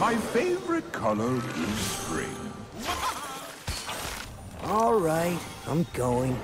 My favorite color is spring. All right, I'm going.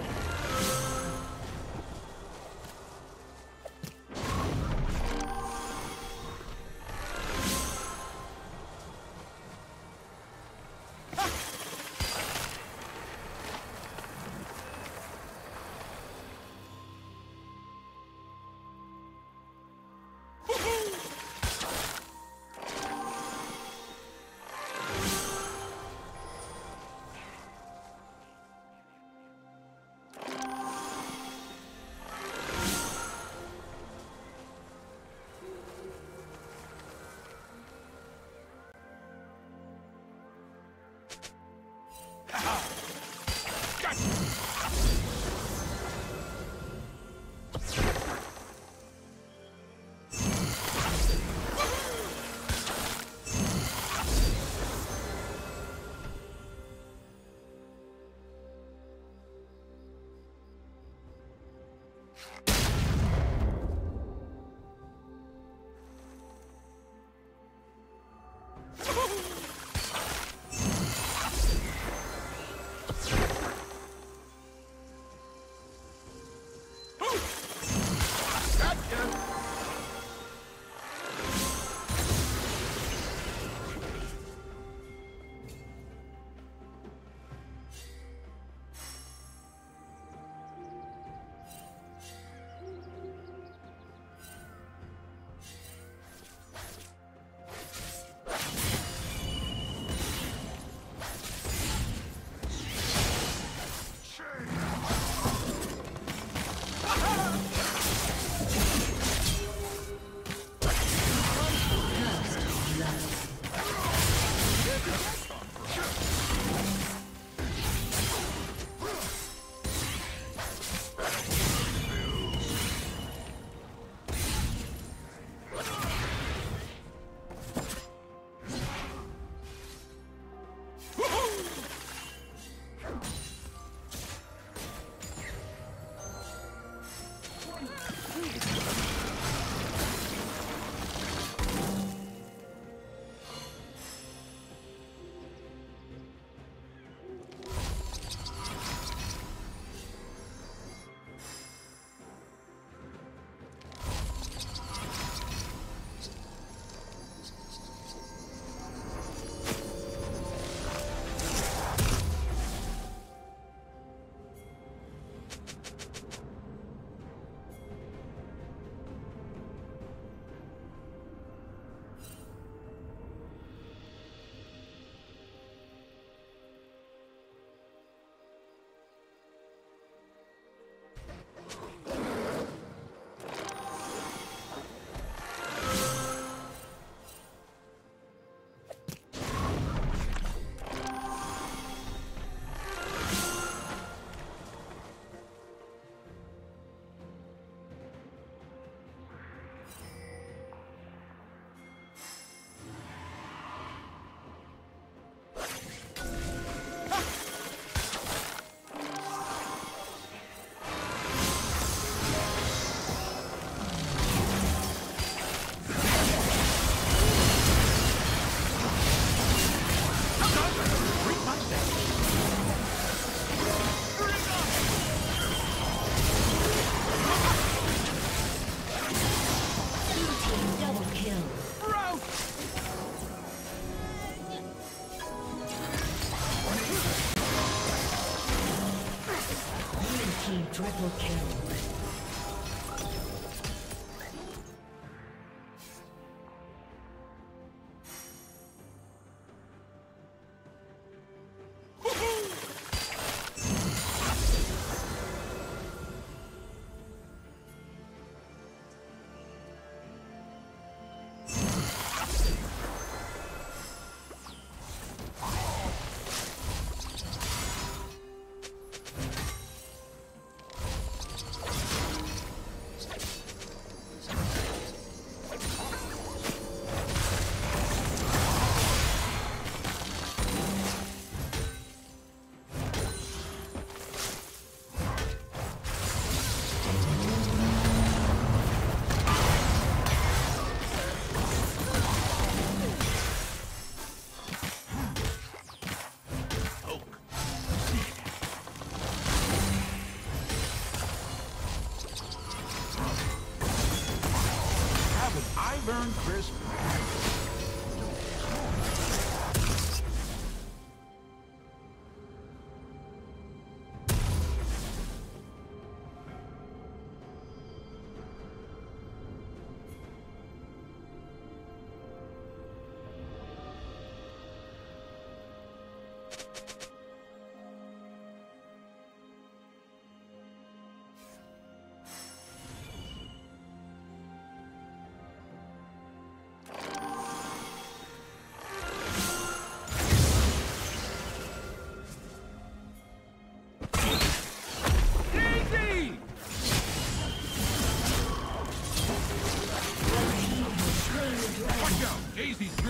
Triple kill.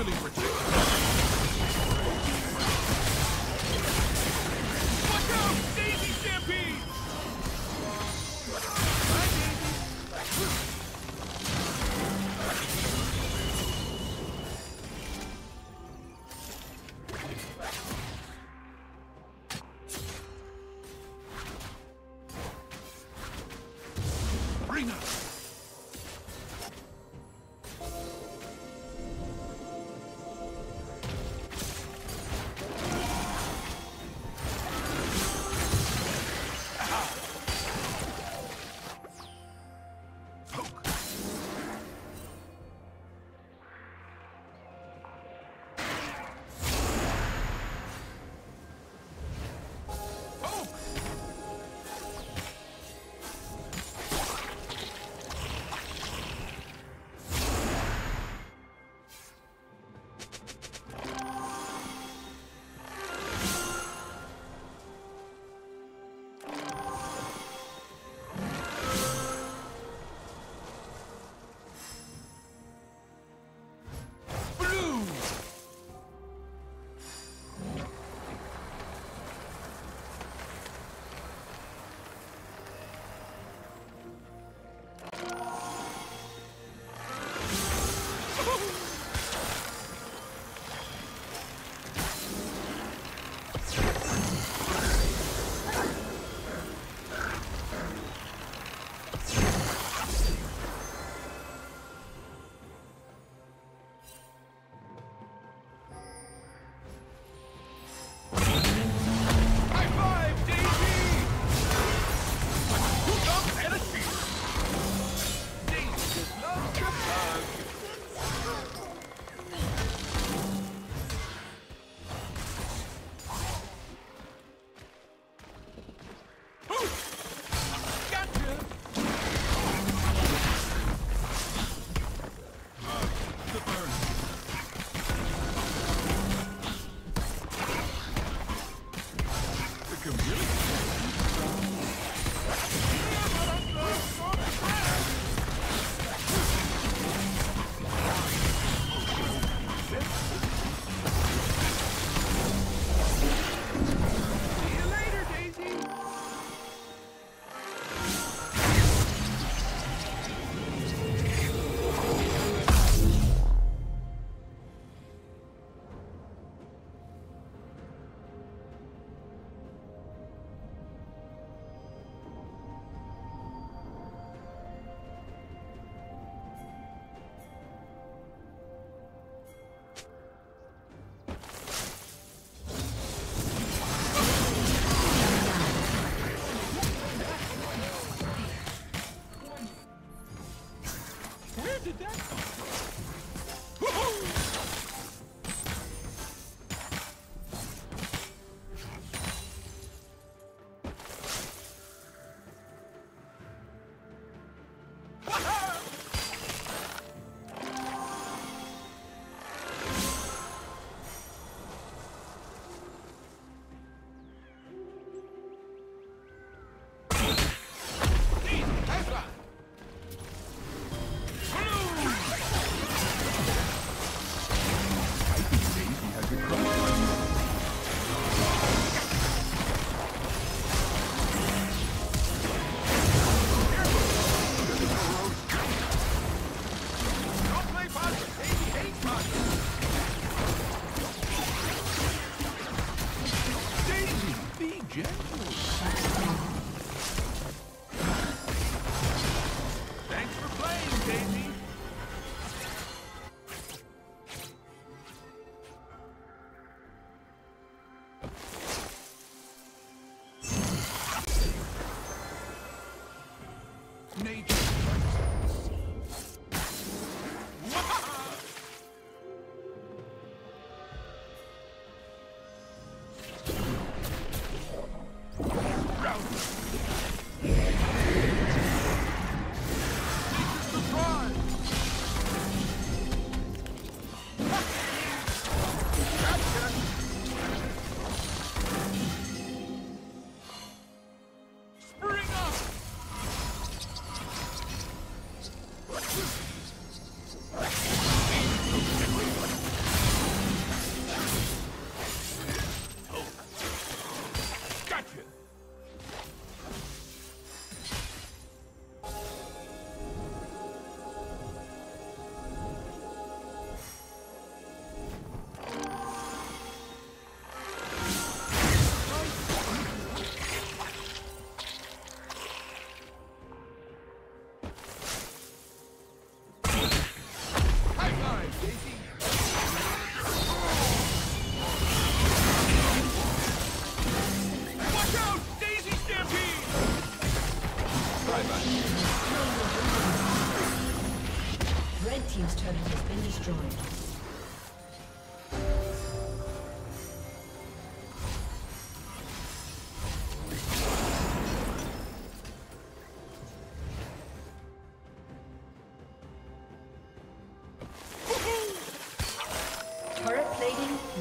fully protected. Watch out! Daisy Stampede!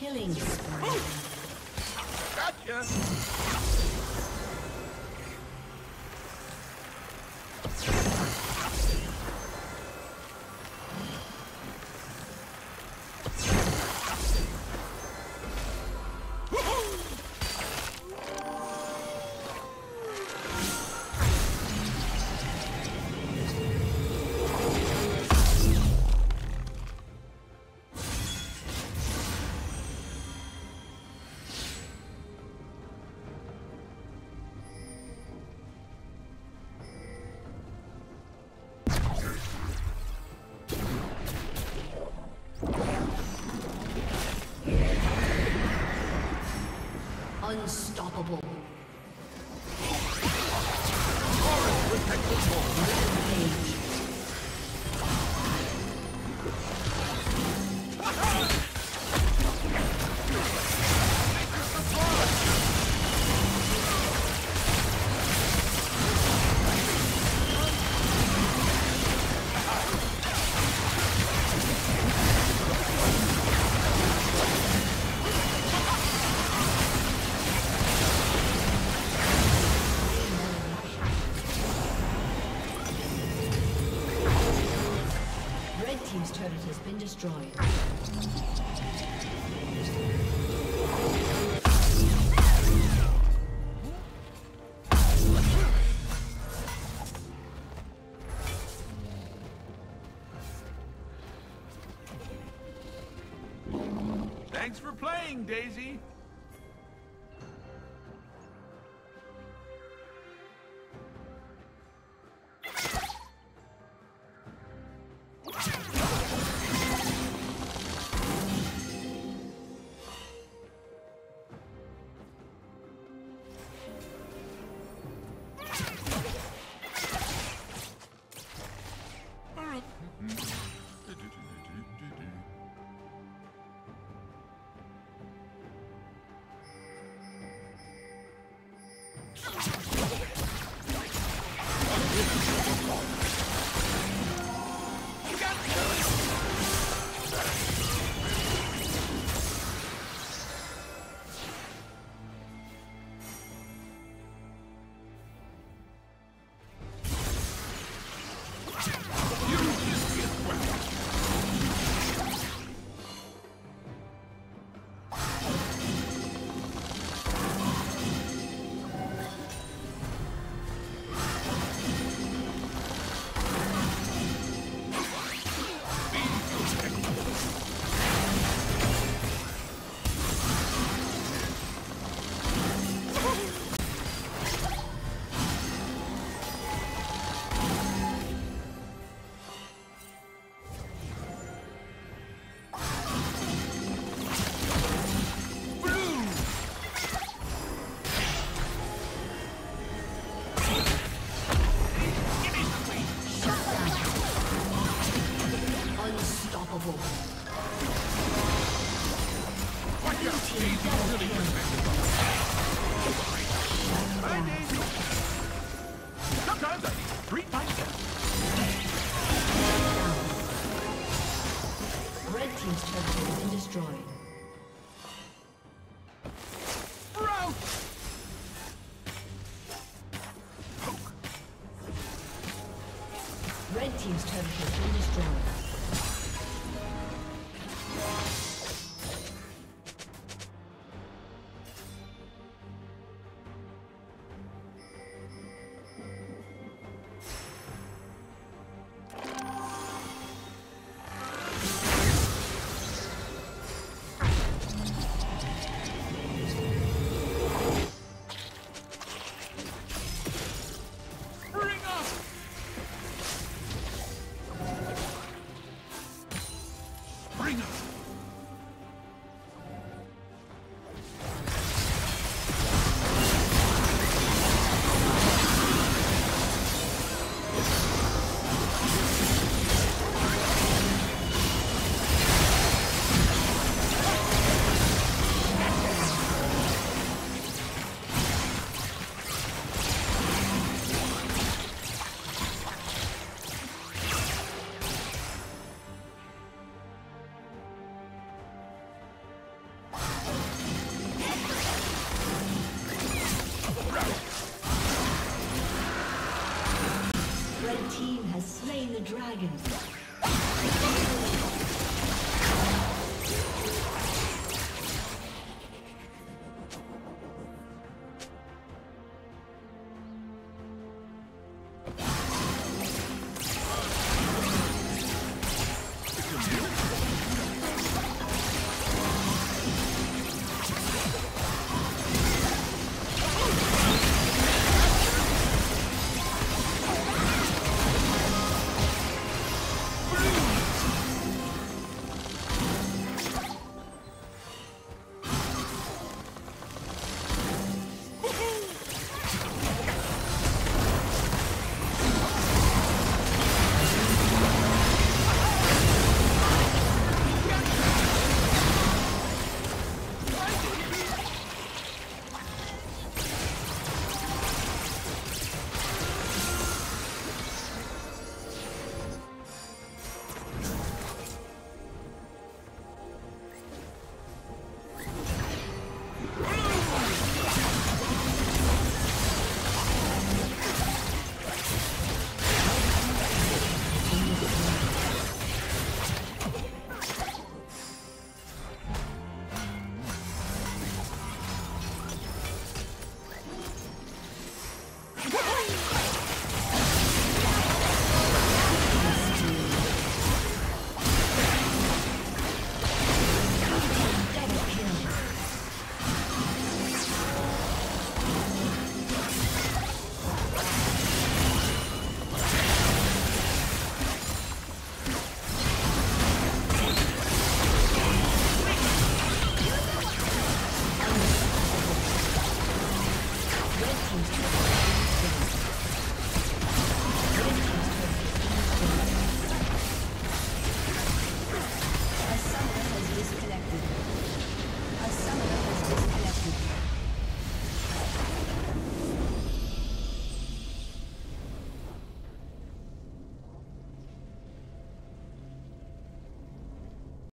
Killing spree. Gotcha! Unstoppable. Team's turret has been destroyed. Thanks for playing, Daisy. Sometimes I need to treat myself. Red team's turret has been destroyed. Red team's turret has been destroyed.